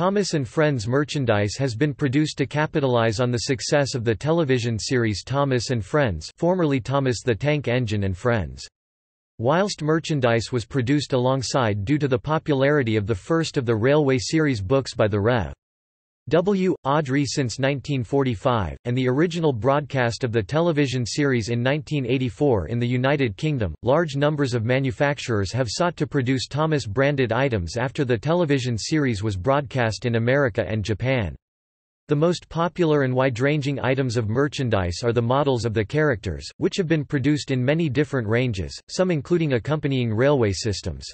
Thomas and Friends merchandise has been produced to capitalize on the success of the television series Thomas and Friends, formerly Thomas the Tank Engine and Friends. Whilst merchandise was produced alongside due to the popularity of the first of the Railway series books by the Rev. W. Awdry since 1945, and the original broadcast of the television series in 1984 in the United Kingdom, large numbers of manufacturers have sought to produce Thomas-branded items after the television series was broadcast in America and Japan. The most popular and wide-ranging items of merchandise are the models of the characters, which have been produced in many different ranges, some including accompanying railway systems.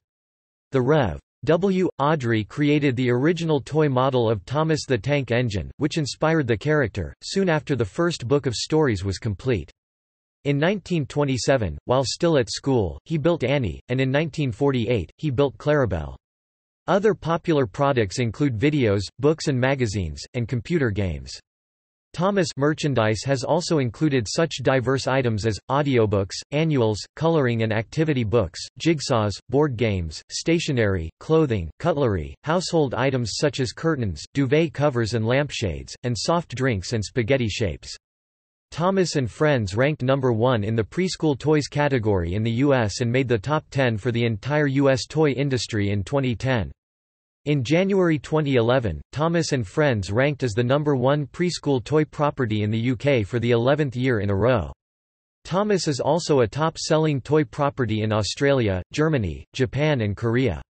The Rev. W. Awdry created the original toy model of Thomas the Tank Engine, which inspired the character, soon after the first book of stories was complete. In 1927, while still at school, he built Annie, and in 1948, he built Clarabelle. Other popular products include videos, books and magazines, and computer games. Thomas merchandise has also included such diverse items as audiobooks, annuals, coloring and activity books, jigsaws, board games, stationery, clothing, cutlery, household items such as curtains, duvet covers and lampshades, and soft drinks and spaghetti shapes. Thomas and Friends ranked number 1 in the preschool toys category in the U.S. and made the top 10 for the entire U.S. toy industry in 2010. In January 2011, Thomas and Friends ranked as the number 1 preschool toy property in the UK for the 11th year in a row. Thomas is also a top-selling toy property in Australia, Germany, Japan and Korea.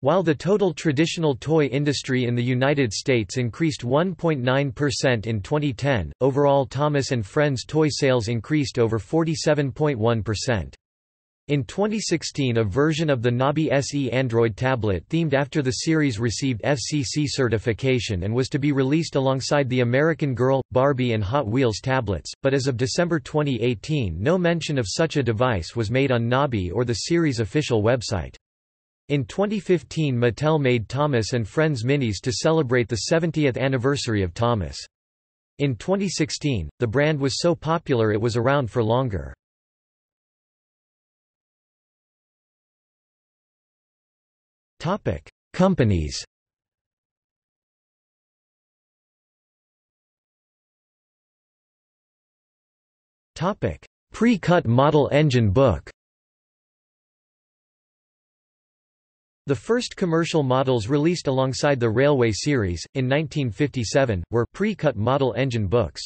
While the total traditional toy industry in the United States increased 1.9% in 2010, overall Thomas and Friends toy sales increased over 47.1%. In 2016, a version of the Nobby SE Android tablet themed after the series received FCC certification and was to be released alongside the American Girl, Barbie and Hot Wheels tablets, but as of December 2018 no mention of such a device was made on Nobby or the series' official website. In 2015 Mattel made Thomas and Friends Minis to celebrate the 70th anniversary of Thomas. In 2016, the brand was so popular it was around for longer. Companies. Pre-cut model engine book. The first commercial models released alongside the Railway series, in 1957, were pre-cut model engine books.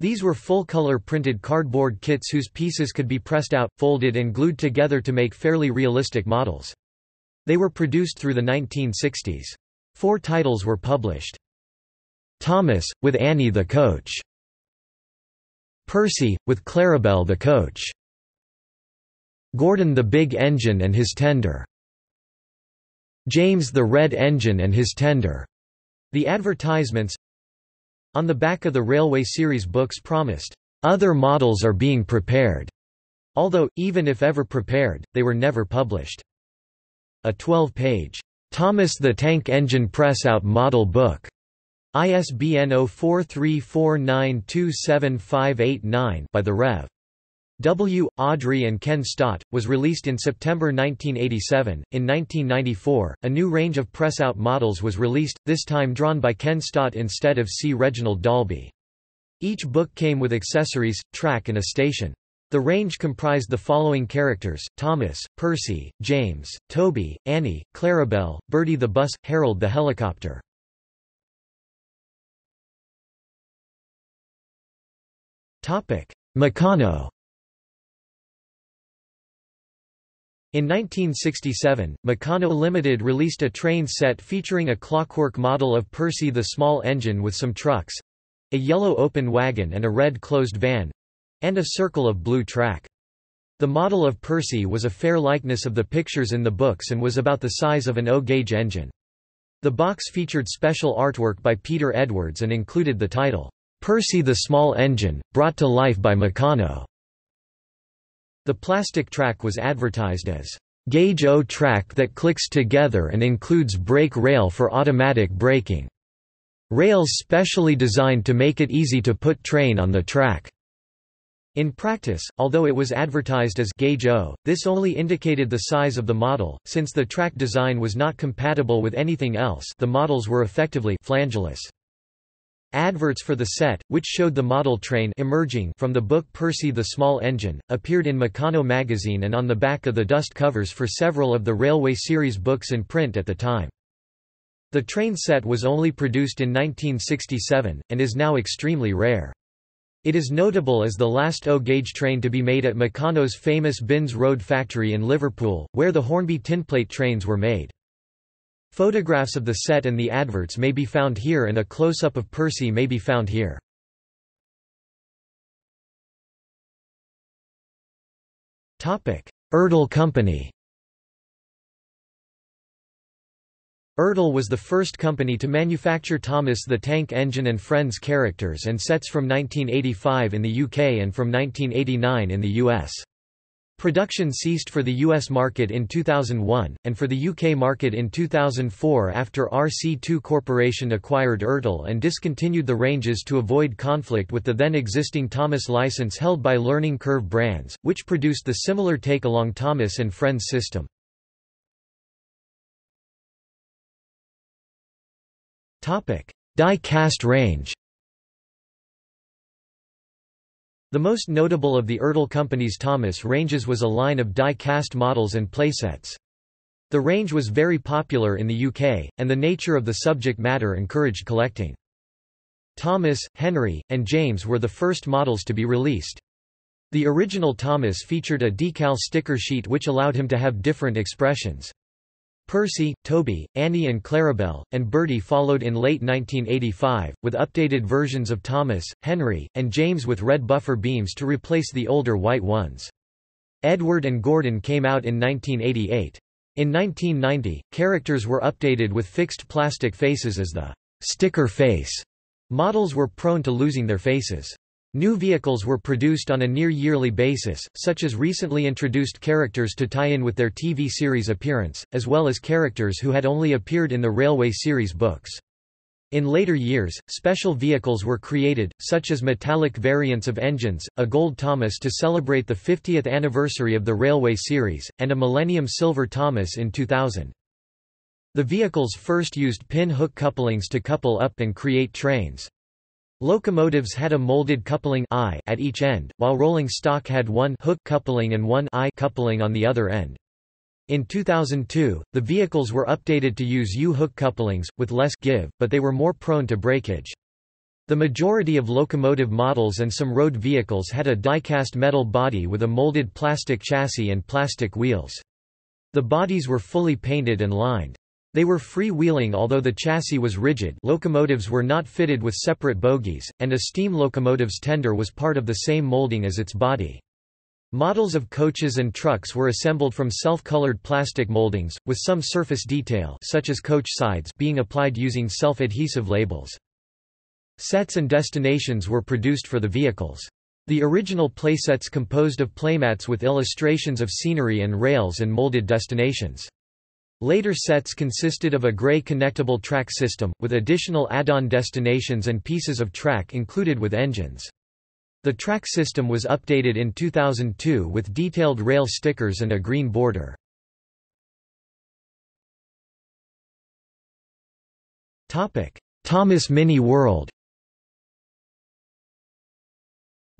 These were full-color printed cardboard kits whose pieces could be pressed out, folded and glued together to make fairly realistic models. They were produced through the 1960s. 4 titles were published. Thomas, with Annie the coach. Percy, with Clarabelle the coach. Gordon the big engine and his tender. James the Red Engine and his tender. The advertisements on the back of the Railway series books promised, "Other models are being prepared," although, even if ever prepared, they were never published. A 12-page, "Thomas the Tank Engine Press-Out Model Book," ISBN 0434927589 by the Rev. W. Awdry and Ken Stott, was released in September 1987. In 1994, a new range of press-out models was released, this time drawn by Ken Stott instead of C. Reginald Dalby. Each book came with accessories, track and a station. The range comprised the following characters: Thomas, Percy, James, Toby, Annie, Clarabelle, Bertie the bus, Harold the helicopter. Meccano. In 1967, Meccano Limited released a train set featuring a clockwork model of Percy the small engine with some trucks, a yellow open wagon and a red closed van, and a circle of blue track. The model of Percy was a fair likeness of the pictures in the books and was about the size of an O-gauge engine. The box featured special artwork by Peter Edwards and included the title, "Percy the Small Engine, Brought to Life by Meccano." The plastic track was advertised as "Gauge O track that clicks together and includes brake rail for automatic braking. Rails specially designed to make it easy to put train on the track." In practice, although it was advertised as Gauge O, this only indicated the size of the model, since the track design was not compatible with anything else. The models were effectively flangeless. Adverts for the set, which showed the model train emerging from the book Percy the Small Engine, appeared in Meccano magazine and on the back of the dust covers for several of the Railway series books in print at the time. The train set was only produced in 1967, and is now extremely rare. It is notable as the last O-gauge train to be made at Meccano's famous Binns Road factory in Liverpool, where the Hornby tinplate trains were made. Photographs of the set and the adverts may be found here, and a close-up of Percy may be found here. Ertl Company. Ertl was the first company to manufacture Thomas the Tank Engine and Friends characters and sets from 1985 in the UK and from 1989 in the US. Production ceased for the US market in 2001, and for the UK market in 2004 after RC2 Corporation acquired Ertl and discontinued the ranges to avoid conflict with the then-existing Thomas license held by Learning Curve Brands, which produced the similar take-along Thomas and Friends system. Die-cast range. The most notable of the Ertl Company's Thomas ranges was a line of die-cast models and playsets. The range was very popular in the UK, and the nature of the subject matter encouraged collecting. Thomas, Henry, and James were the first models to be released. The original Thomas featured a decal sticker sheet which allowed him to have different expressions. Percy, Toby, Annie and Clarabelle, and Bertie followed in late 1985, with updated versions of Thomas, Henry, and James with red buffer beams to replace the older white ones. Edward and Gordon came out in 1988. In 1990, characters were updated with fixed plastic faces as the sticker face models were prone to losing their faces. New vehicles were produced on a near-yearly basis, such as recently introduced characters to tie in with their TV series appearance, as well as characters who had only appeared in the Railway series books. In later years, special vehicles were created, such as metallic variants of engines, a gold Thomas to celebrate the 50th anniversary of the Railway series, and a Millennium Silver Thomas in 2000. The vehicles first used pin-hook couplings to couple up and create trains. Locomotives had a molded coupling I at each end, while rolling stock had one hook coupling and one I coupling on the other end. In 2002, the vehicles were updated to use U-hook couplings, with less give, but they were more prone to breakage. The majority of locomotive models and some road vehicles had a die-cast metal body with a molded plastic chassis and plastic wheels. The bodies were fully painted and lined. They were free-wheeling although the chassis was rigid. Locomotives were not fitted with separate bogies, and a steam locomotive's tender was part of the same molding as its body. Models of coaches and trucks were assembled from self-colored plastic moldings, with some surface detail such as coach sides being applied using self-adhesive labels. Sets and destinations were produced for the vehicles. The original playsets composed of playmats with illustrations of scenery and rails and molded destinations. Later sets consisted of a grey connectable track system, with additional add-on destinations and pieces of track included with engines. The track system was updated in 2002 with detailed rail stickers and a green border. Thomas Mini World.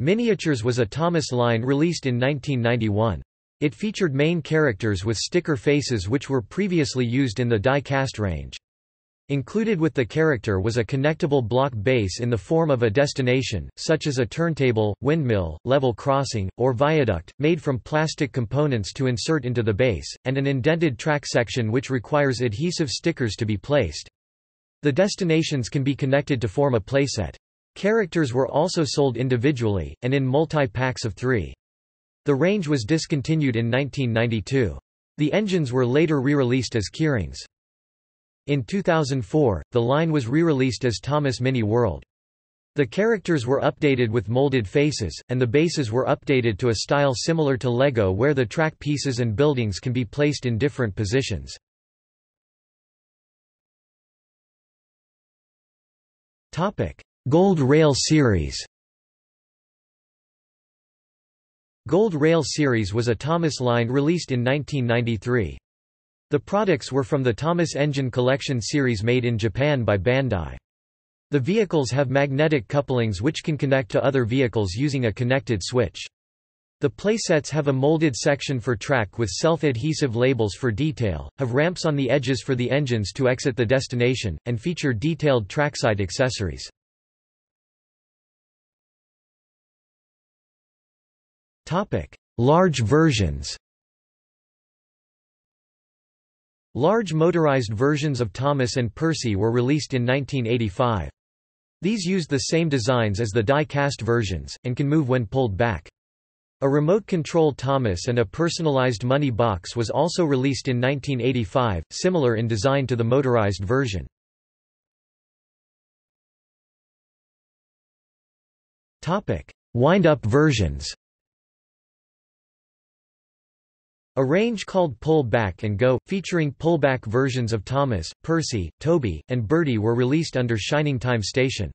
Miniatures was a Thomas line released in 1991. It featured main characters with sticker faces which were previously used in the die-cast range. Included with the character was a connectable block base in the form of a destination, such as a turntable, windmill, level crossing, or viaduct, made from plastic components to insert into the base, and an indented track section which requires adhesive stickers to be placed. The destinations can be connected to form a playset. Characters were also sold individually, and in multi-packs of 3. The range was discontinued in 1992. The engines were later re-released as Keirings. In 2004, the line was re-released as Thomas Mini World. The characters were updated with molded faces, and the bases were updated to a style similar to LEGO where the track pieces and buildings can be placed in different positions. Gold Rail series. Gold Rail Series was a Thomas line released in 1993. The products were from the Thomas Engine Collection Series made in Japan by Bandai. The vehicles have magnetic couplings which can connect to other vehicles using a connected switch. The playsets have a molded section for track with self-adhesive labels for detail, have ramps on the edges for the engines to exit the destination, and feature detailed trackside accessories. Large versions. Large motorized versions of Thomas and Percy were released in 1985. These used the same designs as the die-cast versions, and can move when pulled back. A remote-control Thomas and a personalized money box was also released in 1985, similar in design to the motorized version. Wind-up versions. A range called Pull Back and Go, featuring pullback versions of Thomas, Percy, Toby, and Bertie were released under Shining Time Station.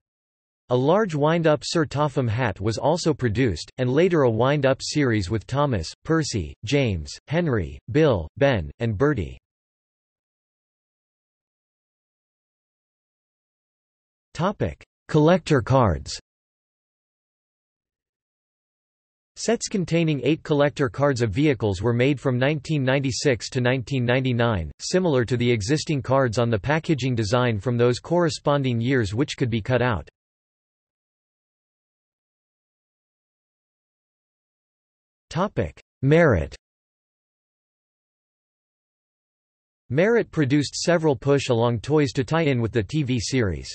A large wind-up Sir Topham hat was also produced, and later a wind-up series with Thomas, Percy, James, Henry, Bill, Ben, and Bertie. Collector cards. Sets containing 8 collector cards of vehicles were made from 1996 to 1999, similar to the existing cards on the packaging design from those corresponding years which could be cut out. Merit. Merit produced several push-along toys to tie in with the TV series.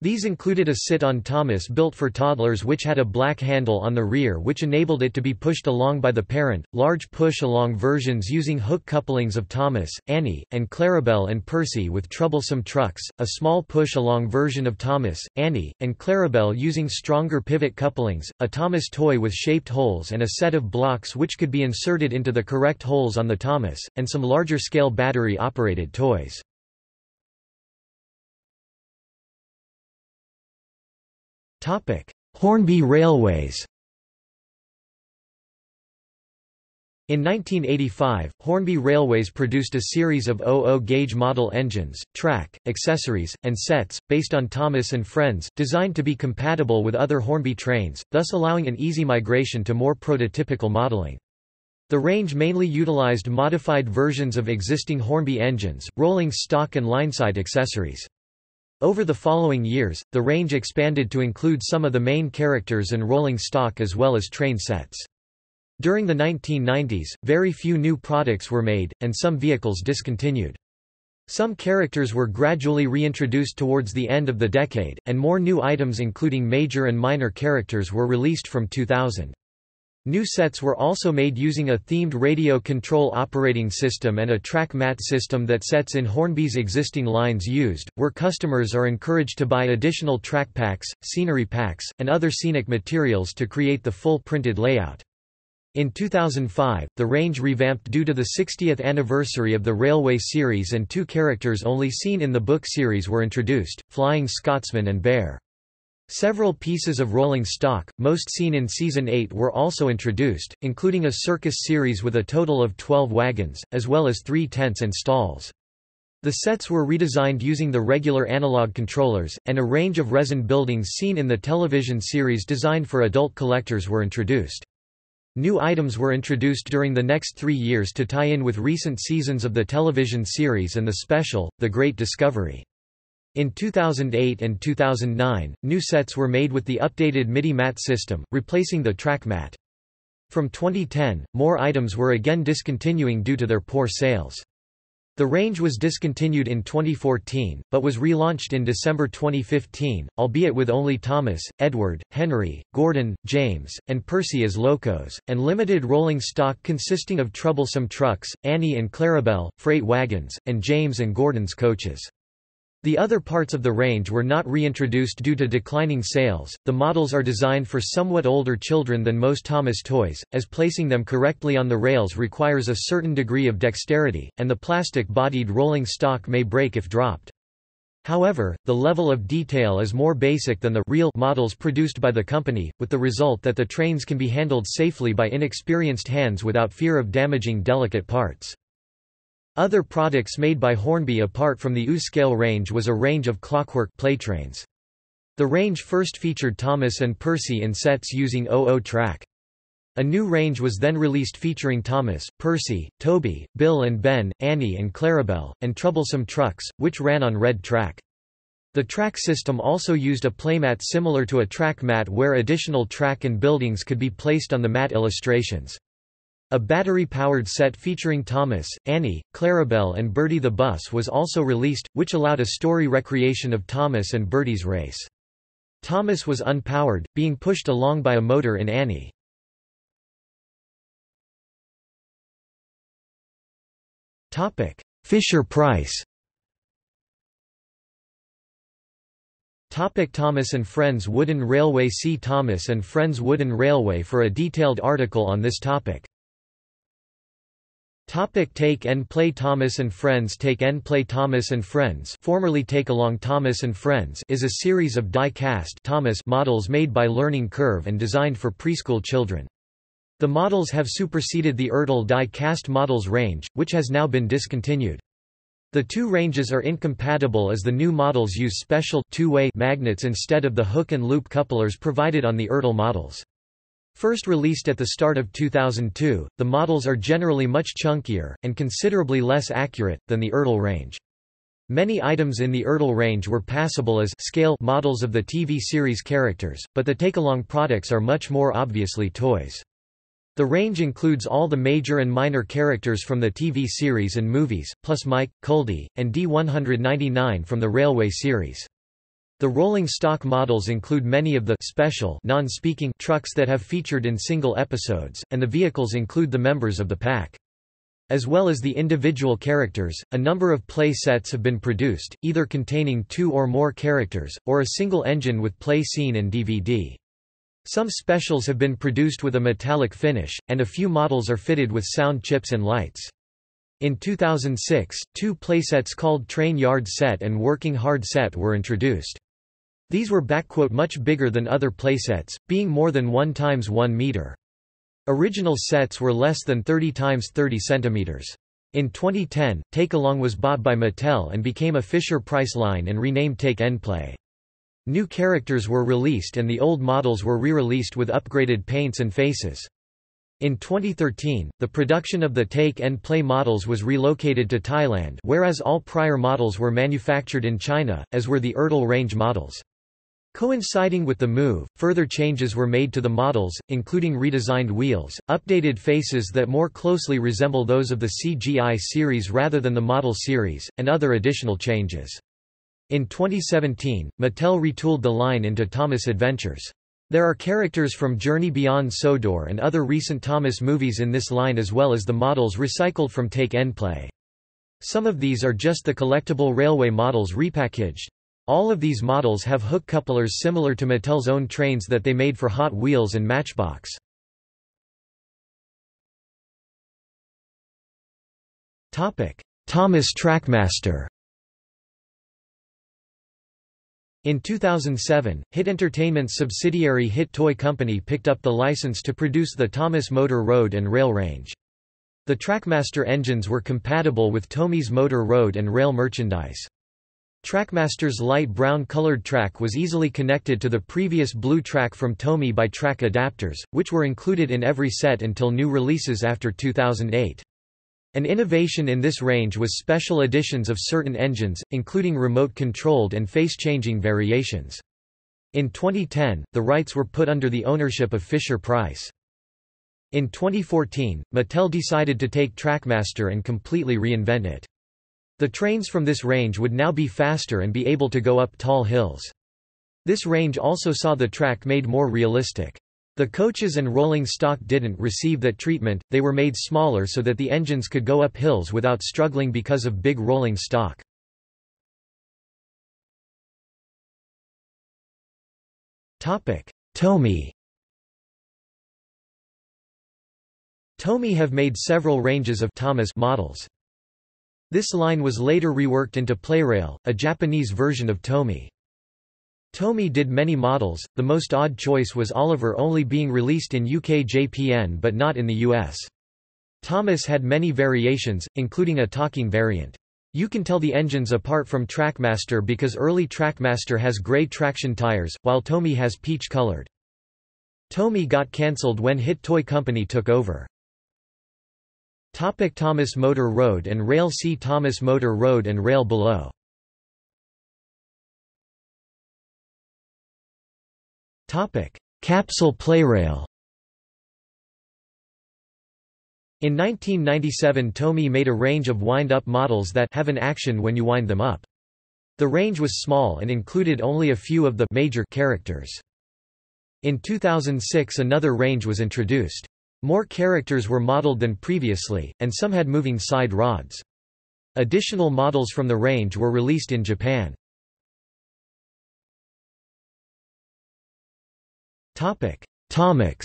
These included a sit-on Thomas built for toddlers which had a black handle on the rear which enabled it to be pushed along by the parent, large push-along versions using hook couplings of Thomas, Annie, and Clarabelle and Percy with troublesome trucks, a small push-along version of Thomas, Annie, and Clarabelle using stronger pivot couplings, a Thomas toy with shaped holes and a set of blocks which could be inserted into the correct holes on the Thomas, and some larger-scale battery-operated toys. Hornby Railways. In 1985, Hornby Railways produced a series of 00-gauge model engines, track, accessories, and sets, based on Thomas and Friends, designed to be compatible with other Hornby trains, thus allowing an easy migration to more prototypical modeling. The range mainly utilized modified versions of existing Hornby engines, rolling stock and lineside accessories. Over the following years, the range expanded to include some of the main characters and rolling stock as well as train sets. During the 1990s, very few new products were made, and some vehicles discontinued. Some characters were gradually reintroduced towards the end of the decade, and more new items including major and minor characters were released from 2000. New sets were also made using a themed radio control operating system and a track mat system that sets in Hornby's existing lines used, where customers are encouraged to buy additional track packs, scenery packs, and other scenic materials to create the full printed layout. In 2005, the range revamped due to the 60th anniversary of the Railway series, and 2 characters only seen in the book series were introduced, Flying Scotsman and Bear. Several pieces of rolling stock, most seen in Season 8, were also introduced, including a circus series with a total of 12 wagons, as well as 3 tents and stalls. The sets were redesigned using the regular analog controllers, and a range of resin buildings seen in the television series designed for adult collectors were introduced. New items were introduced during the next 3 years to tie in with recent seasons of the television series and the special, The Great Discovery. In 2008 and 2009, new sets were made with the updated MIDI mat system, replacing the track mat. From 2010, more items were again discontinuing due to their poor sales. The range was discontinued in 2014, but was relaunched in December 2015, albeit with only Thomas, Edward, Henry, Gordon, James, and Percy as locos, and limited rolling stock consisting of troublesome trucks, Annie and Clarabelle, freight wagons, and James and Gordon's coaches. The other parts of the range were not reintroduced due to declining sales. The models are designed for somewhat older children than most Thomas toys, as placing them correctly on the rails requires a certain degree of dexterity, and the plastic-bodied rolling stock may break if dropped. However, the level of detail is more basic than the real models produced by the company, with the result that the trains can be handled safely by inexperienced hands without fear of damaging delicate parts. Other products made by Hornby apart from the U-scale range was a range of clockwork playtrains. The range first featured Thomas and Percy in sets using OO track. A new range was then released featuring Thomas, Percy, Toby, Bill and Ben, Annie and Clarabelle, and Troublesome Trucks, which ran on red track. The track system also used a playmat similar to a track mat where additional track and buildings could be placed on the mat illustrations. A battery-powered set featuring Thomas, Annie, Clarabelle and Bertie the Bus was also released, which allowed a story recreation of Thomas and Bertie's race. Thomas was unpowered, being pushed along by a motor in Annie. Fisher-Price. Thomas and Friends Wooden Railway. See Thomas and Friends Wooden Railway for a detailed article on this topic. Take-n-Play Thomas and Friends. Take-n-Play Thomas and Friends, formerly Take Along Thomas and Friends, is a series of die-cast Thomas models made by Learning Curve and designed for preschool children. The models have superseded the Ertl die-cast models range, which has now been discontinued. The two ranges are incompatible as the new models use special two-way magnets instead of the hook and loop couplers provided on the Ertl models. First released at the start of 2002, the models are generally much chunkier, and considerably less accurate, than the Ertl range. Many items in the Ertl range were passable as scale models of the TV series characters, but the take-along products are much more obviously toys. The range includes all the major and minor characters from the TV series and movies, plus Mike, Coldy, and D199 from the Railway series. The rolling stock models include many of the special non-speaking trucks that have featured in single episodes, and the vehicles include the members of the pack. As well as the individual characters, a number of play sets have been produced, either containing two or more characters, or a single engine with play scene and DVD. Some specials have been produced with a metallic finish, and a few models are fitted with sound chips and lights. In 2006, two playsets called Train Yard Set and Working Hard Set were introduced. These were "much bigger than other playsets, being more than 1 × 1 meter. Original sets were less than 30 × 30 centimeters. In 2010, Take Along was bought by Mattel and became a Fisher-Price line and renamed Take-n-Play. New characters were released and the old models were re-released with upgraded paints and faces. In 2013, the production of the Take-n-Play models was relocated to Thailand, whereas all prior models were manufactured in China, as were the Ertl range models. Coinciding with the move, further changes were made to the models, including redesigned wheels, updated faces that more closely resemble those of the CGI series rather than the model series, and other additional changes. In 2017, Mattel retooled the line into Thomas Adventures. There are characters from Journey Beyond Sodor and other recent Thomas movies in this line, as well as the models recycled from Take-n-Play. Some of these are just the collectible railway models repackaged. All of these models have hook couplers similar to Mattel's own trains that they made for Hot Wheels and Matchbox. Thomas TrackMaster. In 2007, Hit Entertainment's subsidiary Hit Toy Company picked up the license to produce the Thomas Motor Road and Rail range. The TrackMaster engines were compatible with Tomy's Motor Road and Rail merchandise. TrackMaster's light brown-colored track was easily connected to the previous blue track from Tomy by track adapters, which were included in every set until new releases after 2008. An innovation in this range was special editions of certain engines, including remote-controlled and face-changing variations. In 2010, the rights were put under the ownership of Fisher-Price. In 2014, Mattel decided to take TrackMaster and completely reinvent it. The trains from this range would now be faster and be able to go up tall hills. This range also saw the track made more realistic. The coaches and rolling stock didn't receive that treatment, they were made smaller so that the engines could go up hills without struggling because of big rolling stock. Tomy. Tomy have made several ranges of Thomas models. This line was later reworked into PlayRail, a Japanese version of Tomy. Tomy did many models, the most odd choice was Oliver, only being released in UK JPN but not in the US. Thomas had many variations, including a talking variant. You can tell the engines apart from TrackMaster because early TrackMaster has grey traction tires, while Tomy has peach-coloured. Tomy got cancelled when Hit Toy Company took over. Topic: Thomas Motor Road and Rail. See Thomas Motor Road and Rail below. Topic: Capsule PlayRail. In 1997, Tomy made a range of wind-up models that have an action when you wind them up. The range was small and included only a few of the major characters. In 2006, another range was introduced. More characters were modeled than previously, and some had moving side rods. Additional models from the range were released in Japan. Topic: Tomix.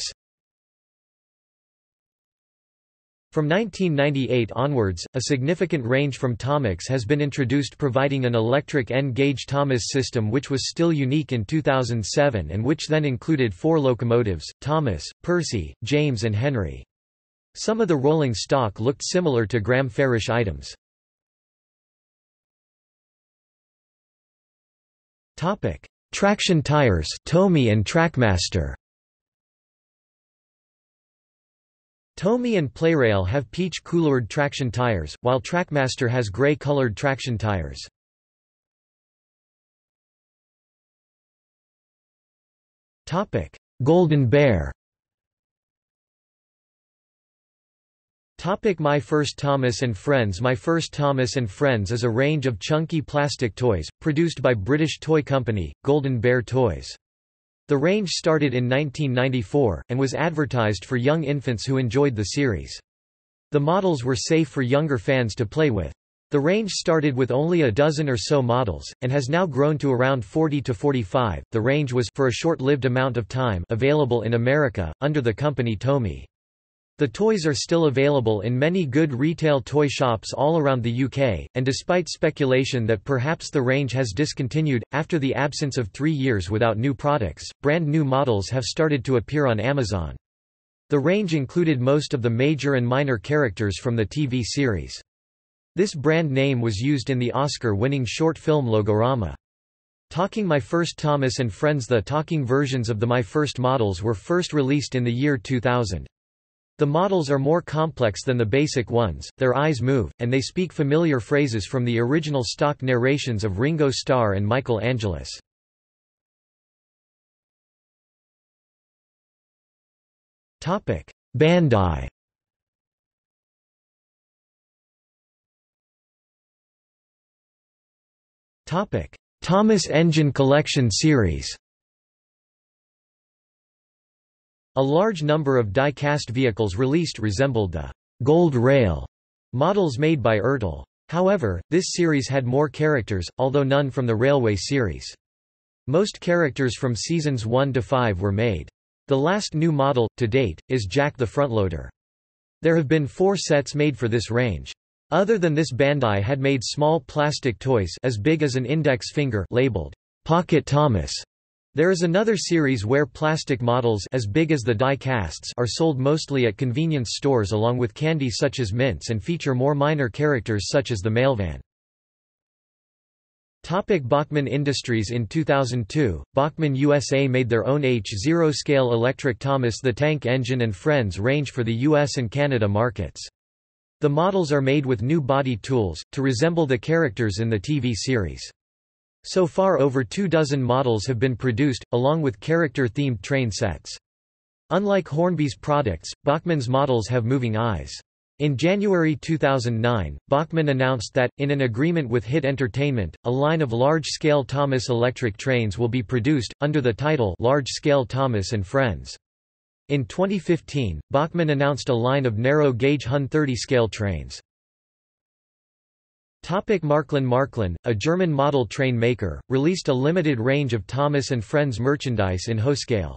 From 1998 onwards, a significant range from Tomix has been introduced, providing an electric N-gauge Thomas system which was still unique in 2007 and which then included 4 locomotives, Thomas, Percy, James and Henry. Some of the rolling stock looked similar to Graham Farish items. Traction tires, Tomy and TrackMaster. Tomy and PlayRail have peach-colored traction tires, while TrackMaster has grey-colored traction tires. Topic: Golden Bear. Topic: My First Thomas and Friends. My First Thomas and Friends is a range of chunky plastic toys produced by British toy company Golden Bear Toys. The range started in 1994, and was advertised for young infants who enjoyed the series. The models were safe for younger fans to play with. The range started with only a dozen or so models, and has now grown to around 40 to 45. The range was, for a short-lived amount of time, available in America, under the company Tomy. The toys are still available in many good retail toy shops all around the UK, and despite speculation that perhaps the range has discontinued, after the absence of 3 years without new products, brand new models have started to appear on Amazon. The range included most of the major and minor characters from the TV series. This brand name was used in the Oscar-winning short film Logorama. Talking: My First Thomas and Friends. The talking versions of the My First models were first released in the year 2000. The models are more complex than the basic ones, their eyes move, and they speak familiar phrases from the original stock narrations of Ringo Starr and Michael Angelis. Bandai. Thomas Engine Collection Series. A large number of die-cast vehicles released resembled the Gold Rail models made by Ertl. However, this series had more characters, although none from the Railway series. Most characters from seasons 1 to 5 were made. The last new model, to date, is Jack the Frontloader. There have been 4 sets made for this range. Other than this, Bandai had made small plastic toys as big as an index finger labeled Pocket Thomas. There is another series where plastic models as big as the die casts are sold mostly at convenience stores along with candy such as mints, and feature more minor characters such as the mailvan. Bachmann Industries. In 2002, Bachmann USA made their own H0 scale electric Thomas the Tank Engine and Friends range for the US and Canada markets. The models are made with new body tools, to resemble the characters in the TV series. So far, over 2 dozen models have been produced, along with character-themed train sets. Unlike Hornby's products, Bachmann's models have moving eyes. In January 2009, Bachmann announced that, in an agreement with Hit Entertainment, a line of large-scale Thomas electric trains will be produced, under the title Large-Scale Thomas and Friends. In 2015, Bachmann announced a line of narrow-gauge Hun 30-scale trains. Marklin. Marklin, a German model train maker, released a limited range of Thomas and Friends merchandise in Hochscale.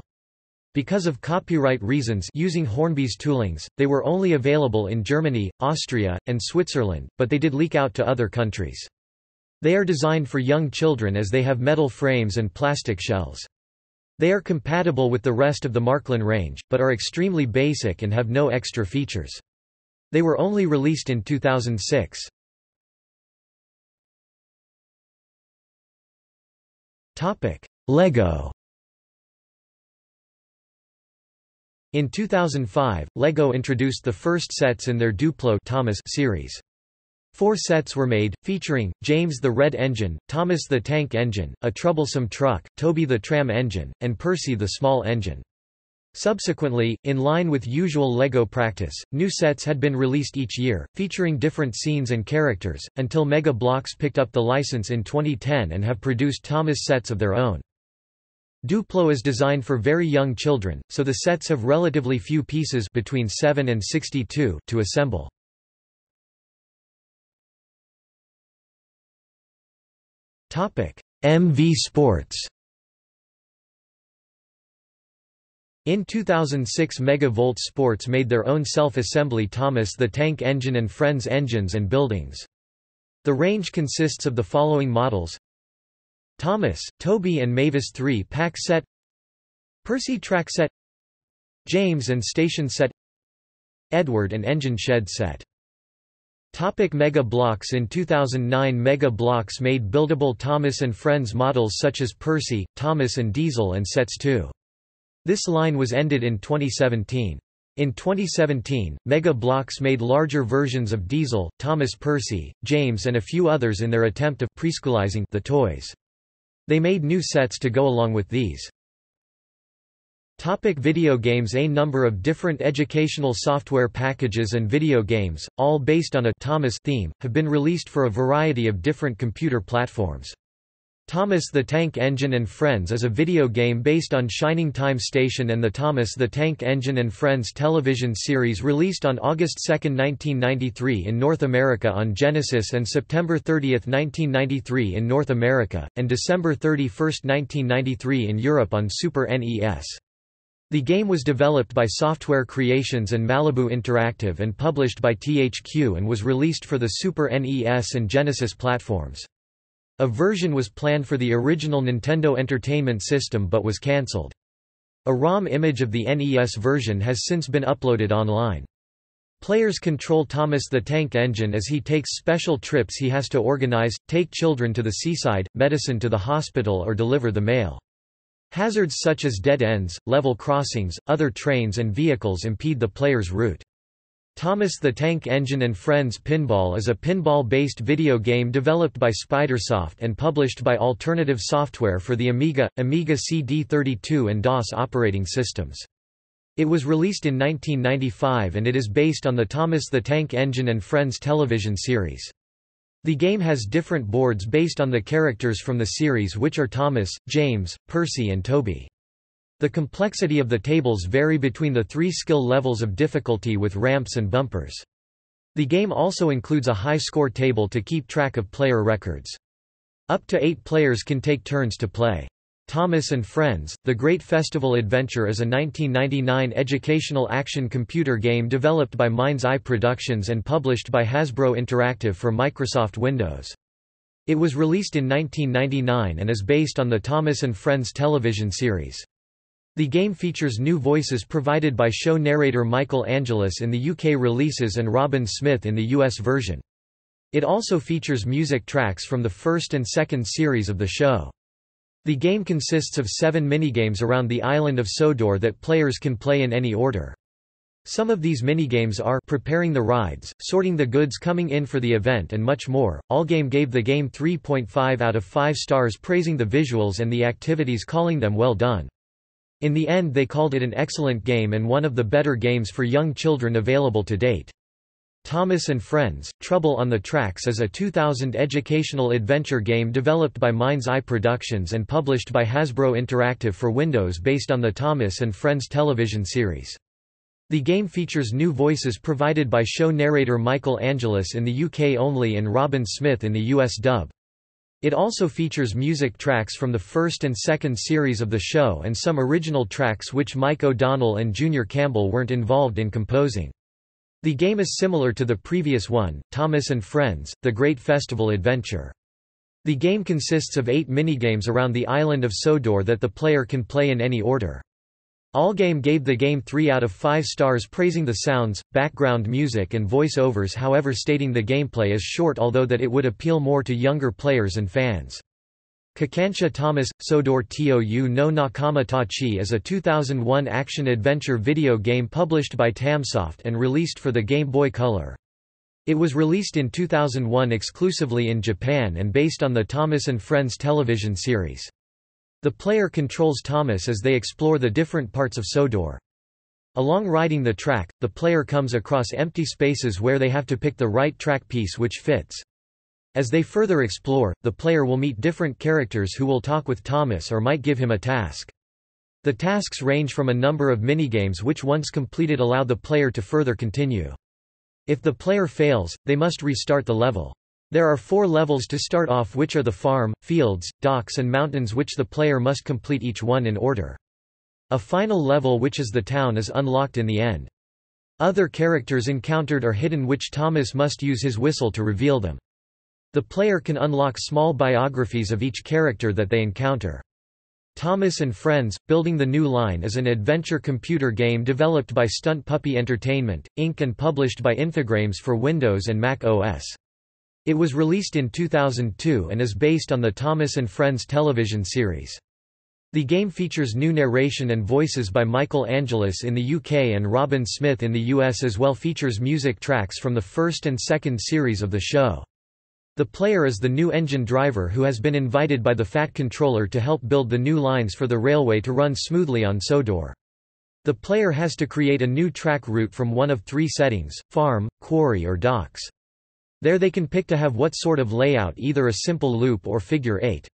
Because of copyright reasons using Hornby's toolings, they were only available in Germany, Austria, and Switzerland, but they did leak out to other countries. They are designed for young children as they have metal frames and plastic shells. They are compatible with the rest of the Marklin range, but are extremely basic and have no extra features. They were only released in 2006. LEGO. In 2005, LEGO introduced the first sets in their Duplo Thomas series. Four sets were made, featuring James the Red Engine, Thomas the Tank Engine, a Troublesome Truck, Toby the Tram Engine, and Percy the Small Engine. Subsequently, in line with usual LEGO practice, new sets had been released each year, featuring different scenes and characters, until Mega Bloks picked up the license in 2010 and have produced Thomas sets of their own. Duplo is designed for very young children, so the sets have relatively few pieces between 7 and 62 to assemble. Topic: MV Sports. In 2006, Mega Volt Sports made their own self-assembly Thomas the Tank Engine and Friends engines and buildings. The range consists of the following models: Thomas, Toby and Mavis 3-pack set, Percy track set, James and station set, Edward and engine shed set. Topic: Mega Bloks. In 2009, Mega Bloks made buildable Thomas and Friends models such as Percy, Thomas and Diesel and sets 2. This line was ended in 2017. In 2017, Mega Bloks made larger versions of Diesel, Thomas, Percy, James and a few others in their attempt of preschoolizing the toys. They made new sets to go along with these. Topic: video games. A number of different educational software packages and video games, all based on a Thomas theme, have been released for a variety of different computer platforms. Thomas the Tank Engine and Friends is a video game based on Shining Time Station and the Thomas the Tank Engine and Friends television series, released on August 2, 1993 in North America on Genesis and September 30, 1993 in North America, and December 31, 1993 in Europe on Super NES. The game was developed by Software Creations and Malibu Interactive and published by THQ, and was released for the Super NES and Genesis platforms. A version was planned for the original Nintendo Entertainment System but was cancelled. A ROM image of the NES version has since been uploaded online. Players control Thomas the Tank Engine as he takes special trips he has to organize: take children to the seaside, medicine to the hospital, or deliver the mail. Hazards such as dead ends, level crossings, other trains and vehicles impede the player's route. Thomas the Tank Engine and Friends Pinball is a pinball-based video game developed by Spidersoft and published by Alternative Software for the Amiga, Amiga CD32 and DOS operating systems. It was released in 1995 and it is based on the Thomas the Tank Engine and Friends television series. The game has different boards based on the characters from the series, which are Thomas, James, Percy and Toby. The complexity of the tables vary between the three skill levels of difficulty with ramps and bumpers. The game also includes a high score table to keep track of player records. Up to 8 players can take turns to play. Thomas and Friends: The Great Festival Adventure is a 1999 educational action computer game developed by Mind's Eye Productions and published by Hasbro Interactive for Microsoft Windows. It was released in 1999 and is based on the Thomas and Friends television series. The game features new voices provided by show narrator Michael Angelis in the UK releases and Robin Smith in the US version. It also features music tracks from the first and second series of the show. The game consists of 7 minigames around the island of Sodor that players can play in any order. Some of these minigames are preparing the rides, sorting the goods coming in for the event, and much more. Allgame gave the game 3.5 out of 5 stars, praising the visuals and the activities, calling them well done. In the end, they called it an excellent game and one of the better games for young children available to date. Thomas and Friends: Trouble on the Tracks is a 2000 educational adventure game developed by Mind's Eye Productions and published by Hasbro Interactive for Windows, based on the Thomas and Friends television series. The game features new voices provided by show narrator Michael Angelis in the UK only and Robin Smith in the US dub. It also features music tracks from the first and second series of the show and some original tracks which Mike O'Donnell and Junior Campbell weren't involved in composing. The game is similar to the previous one, Thomas and Friends, The Great Festival Adventure. The game consists of 8 minigames around the island of Sodor that the player can play in any order. Allgame gave the game 3 out of 5 stars, praising the sounds, background music and voice-overs, however stating the gameplay is short although that it would appeal more to younger players and fans. Kakansha Thomas – Sodor Tou no Nakama Tachi is a 2001 action-adventure video game published by Tamsoft and released for the Game Boy Color. It was released in 2001 exclusively in Japan and based on the Thomas and Friends television series. The player controls Thomas as they explore the different parts of Sodor. Along riding the track, the player comes across empty spaces where they have to pick the right track piece which fits. As they further explore, the player will meet different characters who will talk with Thomas or might give him a task. The tasks range from a number of minigames which once completed allow the player to further continue. If the player fails, they must restart the level. There are 4 levels to start off, which are the farm, fields, docks and mountains, which the player must complete each one in order. A final level, which is the town, is unlocked in the end. Other characters encountered are hidden, which Thomas must use his whistle to reveal them. The player can unlock small biographies of each character that they encounter. Thomas and Friends – Building the New Line is an adventure computer game developed by Stunt Puppy Entertainment, Inc. and published by Infogrames for Windows and Mac OS. It was released in 2002 and is based on the Thomas and Friends television series. The game features new narration and voices by Michael Angelis in the UK and Robin Smith in the US, as well features music tracks from the first and second series of the show. The player is the new engine driver who has been invited by the Fat Controller to help build the new lines for the railway to run smoothly on Sodor. The player has to create a new track route from one of 3 settings: farm, quarry or docks. There they can pick to have what sort of layout, either a simple loop or figure 8.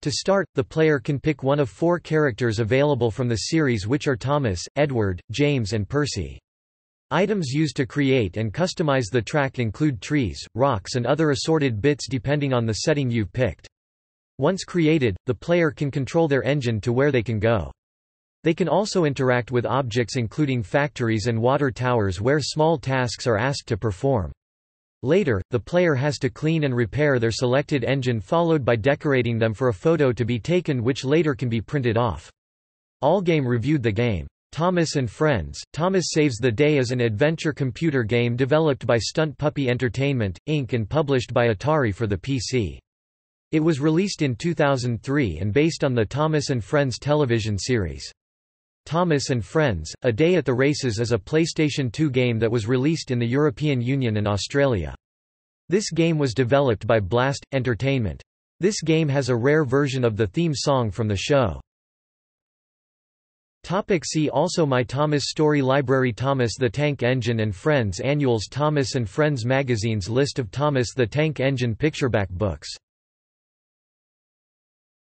To start, the player can pick one of 4 characters available from the series, which are Thomas, Edward, James and Percy. Items used to create and customize the track include trees, rocks and other assorted bits depending on the setting you've picked. Once created, the player can control their engine to where they can go. They can also interact with objects including factories and water towers, where small tasks are asked to perform. Later, the player has to clean and repair their selected engine, followed by decorating them for a photo to be taken, which later can be printed off. Allgame reviewed the game. Thomas and Friends – Thomas Saves the Day is an adventure computer game developed by Stunt Puppy Entertainment, Inc. and published by Atari for the PC. It was released in 2003 and based on the Thomas and Friends television series. Thomas and Friends – A Day at the Races is a PlayStation 2 game that was released in the European Union and Australia. This game was developed by Blast Entertainment. This game has a rare version of the theme song from the show. See also: My Thomas Story Library, Thomas the Tank Engine and Friends Annuals, Thomas and Friends Magazines, List of Thomas the Tank Engine Pictureback books.